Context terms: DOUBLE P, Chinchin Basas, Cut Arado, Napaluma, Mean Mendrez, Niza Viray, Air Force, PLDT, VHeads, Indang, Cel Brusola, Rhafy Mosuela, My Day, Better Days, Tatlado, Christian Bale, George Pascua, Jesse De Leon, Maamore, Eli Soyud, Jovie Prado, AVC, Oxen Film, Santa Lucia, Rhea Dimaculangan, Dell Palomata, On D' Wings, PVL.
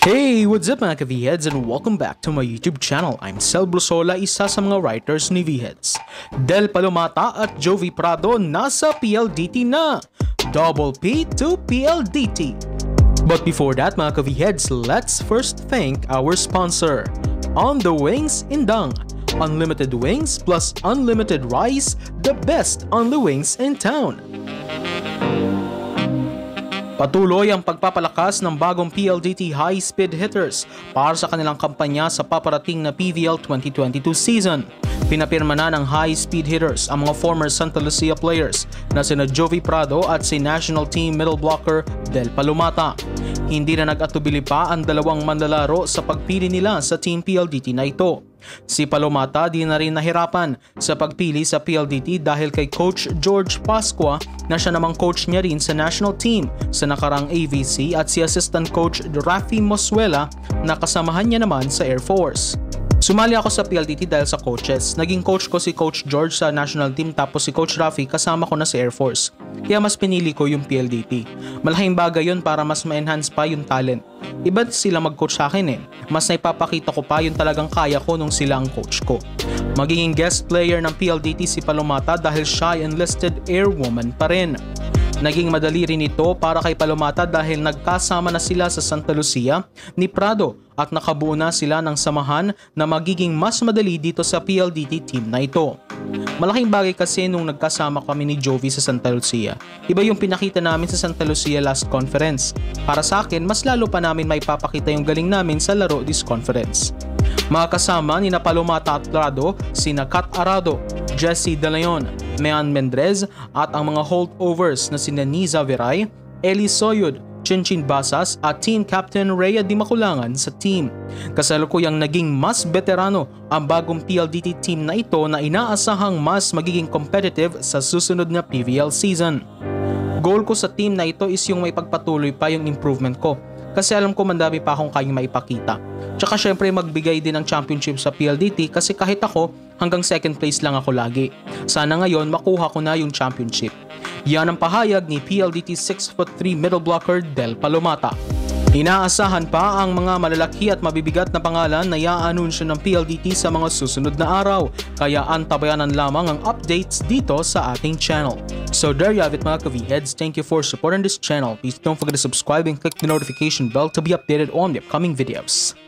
Hey! What's up mga ka-VHeads and welcome back to my YouTube channel. I'm Cel Brusola, isa sa mga writers ni VHeads. Dell Palomata at Jovie Prado nasa PLDT na! Double P to PLDT! But before that mga ka-VHeads, let's first thank our sponsor, On D' Wings, Indang. Unlimited wings plus unlimited rice, the best on the wings in town! Patuloy ang pagpapalakas ng bagong PLDT high-speed hitters para sa kanilang kampanya sa paparating na PVL 2022 season. Pinapirma na ng high-speed hitters ang mga former Santa Lucia players na sina Jovie Prado at si national team middle blocker Del Palomata. Hindi na nag-atubili pa ang dalawang manlalaro sa pagpili nila sa team PLDT na ito. Si Palomata di na rin nahirapan sa pagpili sa PLDT dahil kay Coach George Pascua na siya namang coach niya rin sa national team sa nakarang AVC at si Assistant Coach Rhafy Mosuela na kasamahan niya naman sa Air Force. Sumali ako sa PLDT dahil sa coaches. Naging coach ko si Coach George sa national team tapos si Coach Rhafy kasama ko na sa Air Force. Kaya mas pinili ko yung PLDT. Malaking bagay yun para mas ma-enhance pa yung talent. Iba sila mag-coach sa akin eh. Mas naipapakita ko pa yung talagang kaya ko nung sila ang coach ko. Magiging guest player ng PLDT si Palomata dahil siya enlisted airwoman pa rin. Naging madali rin ito para kay Palomata dahil nagkasama na sila sa Santa Lucia ni Prado at nakabuo na sila ng samahan na magiging mas madali dito sa PLDT team na ito. Malaking bagay kasi nung nagkasama kami ni Jovie sa Santa Lucia. Iba yung pinakita namin sa Santa Lucia last conference. Para sa akin, mas lalo pa namin maipapakita yung galing namin sa laro this conference. Mga kasama ni Napaluma at Tatlado, sina Cut Arado, Jesse De Leon, Mean Mendrez at ang mga holdovers na sina Niza Viray, Eli Soyud, Chinchin Basas at Team Captain Rhea Dimaculangan sa team. Kasalukuyang naging mas veterano ang bagong PLDT team na ito na inaasahang mas magiging competitive sa susunod na PVL season. Goal ko sa team na ito is yung may pagpatuloy pa yung improvement ko kasi alam ko mandami pa akong kayang maipakita. Tsaka syempre magbigay din ng championship sa PLDT kasi kahit ako hanggang second place lang ako lagi. Sana ngayon makuha ko na yung championship. Yan ang pahayag ni PLDT 6'3" middle blocker Del Palomata. Inaasahan pa ang mga malalaki at mabibigat na pangalan na iaanunsyo ng PLDT sa mga susunod na araw, kaya antabayanan lamang ang updates dito sa ating channel. So there you have it mga ka-VHeads, thank you for supporting this channel. Please don't forget to subscribe and click the notification bell to be updated on the upcoming videos.